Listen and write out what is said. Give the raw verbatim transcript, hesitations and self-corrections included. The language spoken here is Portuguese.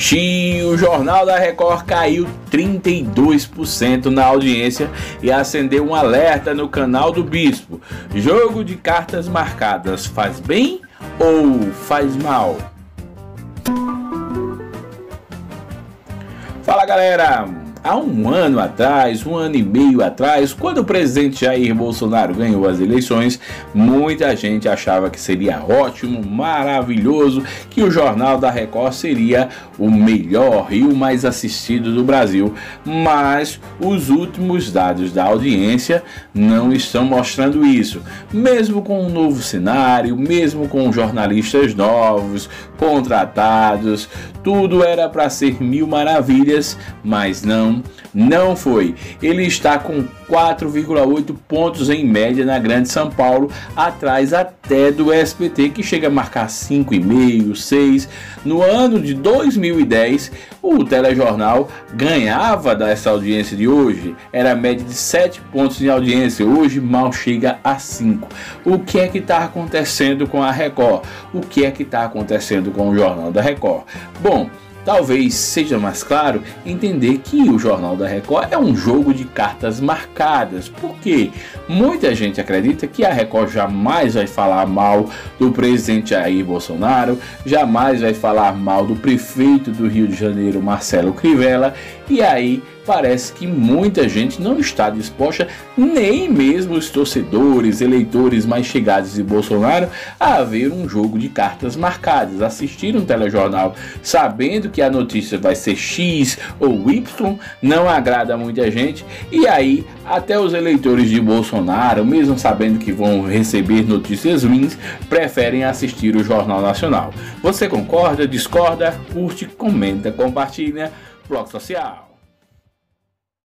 Xiii, o Jornal da Record caiu trinta e dois por cento na audiência e acendeu um alerta no canal do Bispo. Jogo de cartas marcadas faz bem ou faz mal? Fala, galera! Há um ano atrás, um ano e meio atrás, quando o presidente Jair Bolsonaro ganhou as eleições, muita gente achava que seria ótimo, maravilhoso, que o Jornal da Record seria o melhor e o mais assistido do Brasil. Mas os últimos dados da audiência não estão mostrando isso. Mesmo com um novo cenário, mesmo com jornalistas novos, contratados, tudo era para ser mil maravilhas, mas não. Não foi. Ele está com quatro vírgula oito pontos em média na Grande São Paulo, atrás até do S B T, que chega a marcar cinco vírgula cinco, seis. No ano de dois mil e dez, o telejornal ganhava dessa audiência de hoje. Era a média de sete pontos de audiência. Hoje mal chega a cinco. O que é que está acontecendo com a Record? O que é que está acontecendo com o Jornal da Record? Bom, talvez seja mais claro entender que o Jornal da Record é um jogo de cartas marcadas, porque muita gente acredita que a Record jamais vai falar mal do presidente Jair Bolsonaro, jamais vai falar mal do prefeito do Rio de Janeiro, Marcelo Crivella, e aí parece que muita gente não está disposta, nem mesmo os torcedores, eleitores mais chegados de Bolsonaro, a ver um jogo de cartas marcadas, assistir um telejornal sabendo que a notícia vai ser X ou Y, não agrada a muita gente, e aí até os eleitores de Bolsonaro, mesmo sabendo que vão receber notícias ruins, preferem assistir o Jornal Nacional. Você concorda, discorda, curte, comenta, compartilha, Ploc Social.